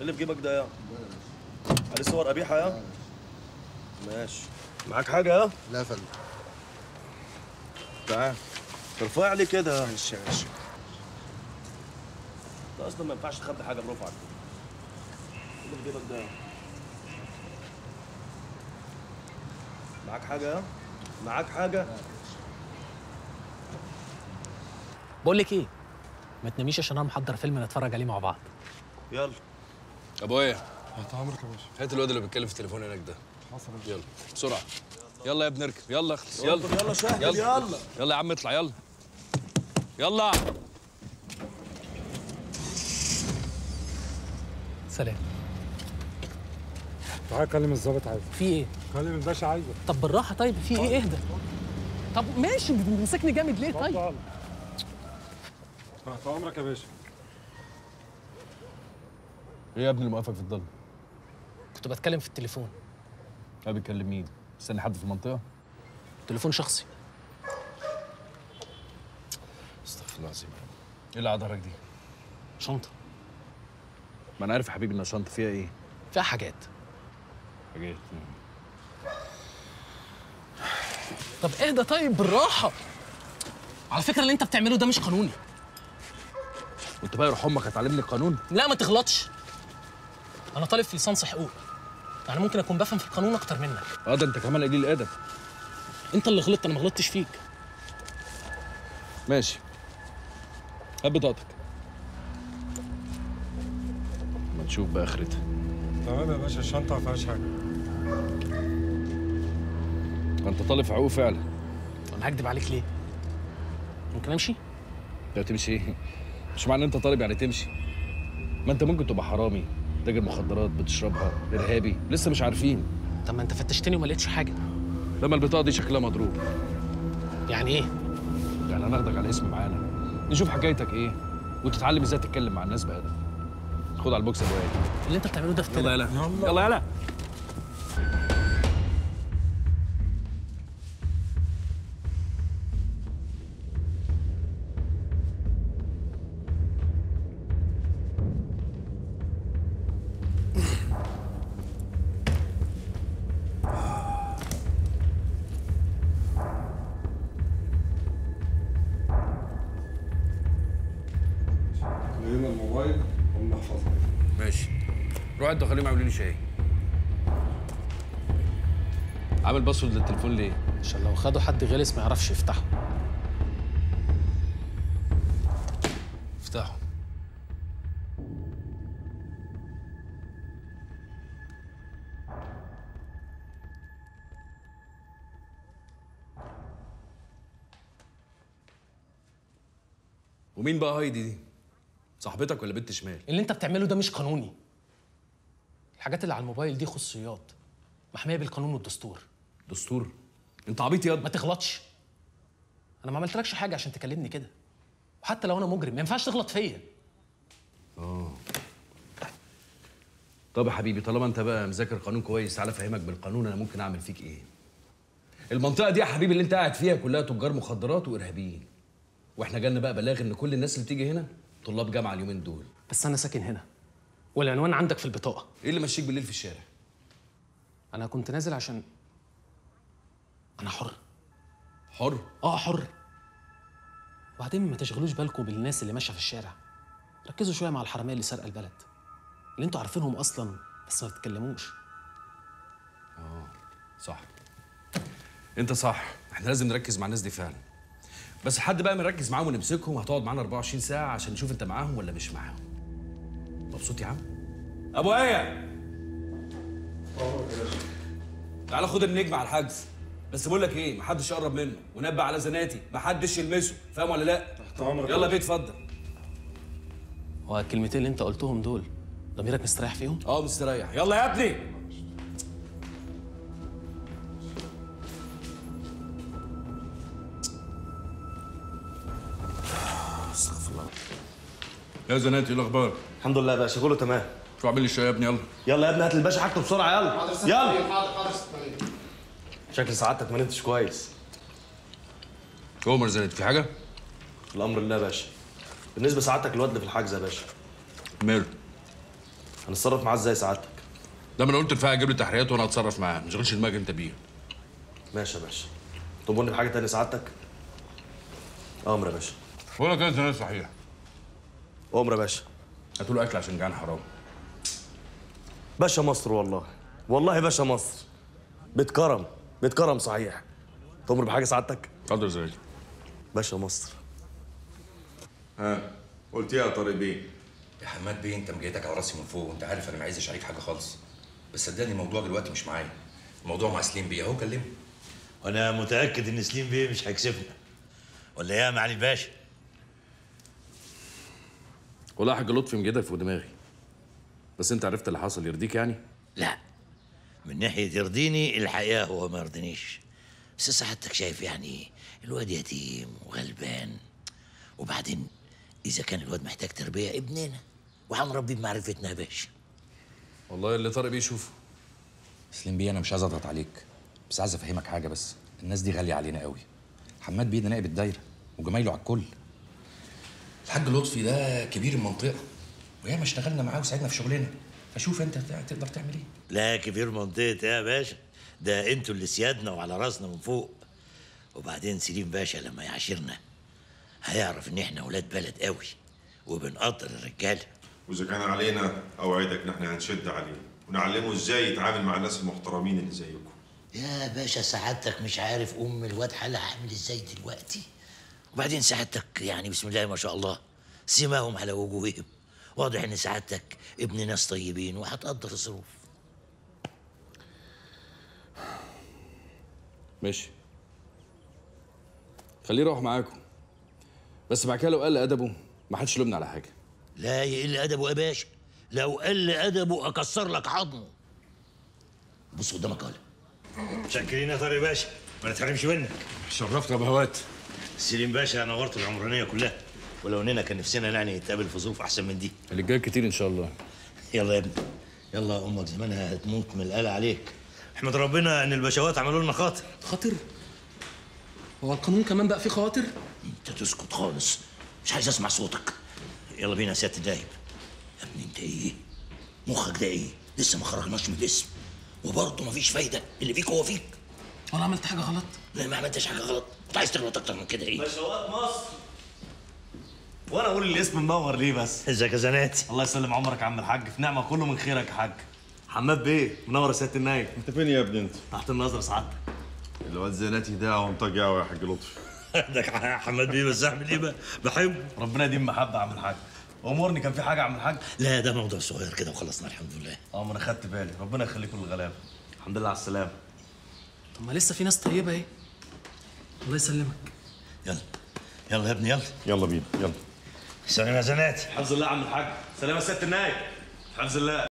اللي في جيبك ده يا؟ عليه صور قبيحه يا؟ ماشي. معاك حاجه يا؟ لا يا فندم. تعال ارفع لي كده. معلش يا باشا، ده اصلا ما ينفعش تخبي حاجه برفعك. اللي في جيبك ده يا؟ معاك حاجه يا؟ معاك حاجه؟ بقول لك ايه؟ ما تناميش عشان انا محضر فيلم نتفرج عليه مع بعض. يلا. ابويا. تحت امرك يا باشا. هات الواد اللي بيتكلم في التليفون هناك ده. حصل يا باشا. يلا بسرعه. يلا يا ابني اركب. يلا اخلص. يلا يلا شاهد. يلا يلا يا عم اطلع. يلا يلا. سلام. تعالى كلم الظابط. عايزك في ايه؟ كلم الباشا. عايزك. طب بالراحه. طيب في ايه؟ اهدى. طب ماشي. مسكني جامد ليه؟ طيب تحت عمرك يا باشا. ايه يا ابني اللي موقفك في الضلمه؟ كنت بتكلم في التليفون. لا بتكلم مين؟ مستني حد في المنطقه؟ تليفون شخصي. استغفر الله العظيم. ايه اللي على ظهرك دي؟ شنطه. ما انا عارف يا حبيبي ان الشنطه فيها ايه؟ فيها حاجات. حاجات. طب اهدى. طيب بالراحه. على فكره اللي انت بتعمله ده مش قانوني. وانت بقى يروح امك هتعلمني القانون؟ لا ما تغلطش. انا طالب في ليسانس حقوق، يعني ممكن اكون بفهم في القانون اكتر منك. اه ده انت كمان قليل الادب. انت اللي غلطت، انا ما غلطتش فيك. ماشي. هات بطاقتك. ما نشوف بقى اخرتها. تمام يا باشا. الشنطه ما فيهاش حاجه. انت طالب في حقوق فعلا. انا هكدب عليك ليه؟ ممكن امشي؟ لا تمشي. ايه؟ مش معنى انت طالب يعني تمشي. ما انت ممكن تبقى حرامي، تاجر مخدرات، بتشربها، ارهابي، لسه مش عارفين. طب ما انت فتشتني وما لقيتش حاجه. لما البطاقه دي شكلها مضروب. يعني ايه؟ يعني هناخدك على اسم معانا، نشوف حكايتك ايه وتتعلم ازاي تتكلم مع الناس بادب. خد على البوكس يا ابو عيد. اللي انت بتعمله ده في يلا يلا يلا يلا. انتوا خليهم عاملين لي شاي. عامل باسورد للتليفون ليه؟ عشان لو خدوا حد غلس ما يعرفش يفتحه. افتحه. ومين بقى هايدي دي؟ صاحبتك ولا بنت شمال؟ اللي انت بتعمله ده مش قانوني. الحاجات اللي على الموبايل دي خصوصيات محميه بالقانون والدستور. دستور؟ انت عبيط يا ما تغلطش. انا ما عملتلكش حاجه عشان تكلمني كده، وحتى لو انا مجرم ما ينفعش تغلط فيا. اه طب يا حبيبي، طالما انت بقى مذاكر قانون كويس، تعالى افهمك بالقانون انا ممكن اعمل فيك ايه. المنطقه دي يا حبيبي اللي انت قاعد فيها كلها تجار مخدرات وارهابيين، واحنا جالنا بقى بلاغ ان كل الناس اللي بتيجي هنا طلاب جامعه اليومين دول. بس انا ساكن هنا والعنوان عندك في البطاقة. ايه اللي مشيك بالليل في الشارع؟ أنا كنت نازل عشان أنا حر. حر؟ آه حر. وبعدين ما تشغلوش بالكم بالناس اللي ماشية في الشارع، ركزوا شوية مع الحرامية اللي سارقة البلد، اللي انتوا عارفينهم أصلاً بس ما بتتكلموش. آه صح، أنت صح، إحنا لازم نركز مع الناس دي فعلاً. بس لحد بقى ما نركز معاهم ونمسكهم هتقعد معانا 24 ساعة عشان نشوف أنت معاهم ولا مش معاهم. مبسوط يا عم؟ ابو ايه؟ تعالى خد النجم على الحجز. بس بقول لك ايه، محدش يقرب منه، ونبه على زناتي محدش يلمسه، فاهم ولا لا؟ تحت عمرك. يلا بيه اتفضل. هو الكلمتين اللي انت قلتهم دول ضميرك مستريح فيهم؟ اه مستريح. يلا يا ابني. استغفر الله. يا زناتي ايه الاخبار؟ الحمد لله يا باشا كله تمام. شو اعمل لي الشاي يا ابني. يلا يلا يا ابني هات الباشا حاجته بسرعه. يلا حاضر يلا. حاضر. شكل سعادتك ما نمتش كويس. عمر زياد في حاجه؟ الامر لله يا باشا. بالنسبه لسعادتك الواد اللي في الحجز يا باشا. ماله؟ هنتصرف معاه ازاي سعادتك؟ ده ما انا قلت الفقع هجيب لي تحريات وانا هتصرف معاه، ما تشغلش دماغك انت بيها. ماشي يا باشا. طلبوني بحاجه ثانيه سعادتك؟ امر يا باشا. بقول لك انت صحيح. امر يا باشا. هاتوا له اكل عشان جعان حرام. باشا مصر والله، والله باشا مصر. بتكرم، بتكرم صحيح. تؤمر بحاجه سعادتك؟ اتفضل زي باشا مصر. ها قلت ايه يا طارق بيه؟ يا حماد بيه انت مجيتك على راسي من فوق، وانت عارف انا ما عايزش عليك حاجه خالص. بس صدقني الموضوع دلوقتي مش معايا، الموضوع مع سليم بيه اهو كلمه. انا متاكد ان سليم بيه مش هيكسفنا. ولا ايه يا معالي الباشا؟ والله يا حاج لطفي مجيتك فوق دماغي. بس انت عرفت اللي حصل يرضيك يعني؟ لا. من ناحيه يرضيني الحقيقه هو ما يرضينيش. بس سعادتك شايف يعني الواد يتيم وغلبان، وبعدين اذا كان الواد محتاج تربيه ابننا وهنربيه بمعرفتنا يا باشا. والله اللي طارق بيه يشوفه. سليم بيه انا مش عايز اضغط عليك، بس عايز افهمك حاجه بس، الناس دي غاليه علينا قوي. حماد بيه ده نائب الدايره وجمايله على الكل. الحاج لطفي ده كبير المنطقه، وياما اشتغلنا معاه وساعدنا في شغلنا، فشوف انت تقدر تعمل ايه. لا كبير منطقه ايه يا باشا؟ ده انتوا اللي سيادنا وعلى راسنا من فوق. وبعدين سليم باشا لما يعاشرنا هيعرف ان احنا ولاد بلد قوي وبنقدر الرجاله. واذا كان علينا اوعدك ان احنا هنشد عليه ونعلمه ازاي يتعامل مع الناس المحترمين اللي زيكم. يا باشا سعادتك مش عارف الواد حالها عامل ازاي دلوقتي. وبعدين سعادتك يعني بسم الله ما شاء الله سماهم على وجوههم، واضح ان سعادتك ابن ناس طيبين وهتقدر الظروف. ماشي، خليه يروح معاكم، بس بعد كده لو قل ادبه ما حدش يلومنا على حاجه. لا يقل ادبه يا باشا، لو قل ادبه اكسر لك عظمه. بص قدامك اهو. متشكرين يا طارق باشا، ما نتحرمش منك. شرفتنا بهوات. سليم باشا نورت العمرانيه كلها، ولو اننا كان نفسنا يعني نتقابل في ظروف احسن من دي. اللي جاي كتير ان شاء الله. يلا يا ابني، يلا امك زمانها هتموت من القلق عليك. احمد ربنا ان البشوات عملوا لنا خاطر. خاطر؟ هو القانون كمان بقى فيه خواطر؟ انت تسكت خالص، مش عايز اسمع صوتك. يلا بينا يا سياده النايب. يا ابني انت ايه؟ مخك ده ايه؟ لسه ما خرجناش من الاسم وبرضه مفيش فايده، اللي فيك هو فيك. وانا عملت حاجه غلط؟ لا ما عملتش حاجه غلط، انت عايز تغلط اكتر من كده ايه؟ بشوات مصر. وانا اقول الاسم منور ليه بس؟ ازيك يا زناتي؟ الله يسلم عمرك يا عم الحاج، في نعمه كله من خيرك يا حاج. حماد بيه منور يا سياده النايب. انت فين يا ابني انت؟ تحت النظر سعادتك. الواد زناتي ده وانطجي قوي يا حاج لطفي. عندك حق يا حماد بيه، بس اعمل ايه بقى؟ بحبه. ربنا يديم محبه يا عم الحاج. امورني كان في حاجه يا عم الحاج؟ لا ده موضوع صغير كده وخلصنا الحمد لله. ما انا خدت بالي، ربنا يخليكم للغلابه. الحمد لله على السلامه. طب ما لسه في ناس طيبه ايه؟ الله يسلمك. يلا يلا يا ابني يلا. يلا بينا يلا. سلام يا زناتي. حفظ الله يا عم الحاج. سلام يا سياده النايب. حفظ الله.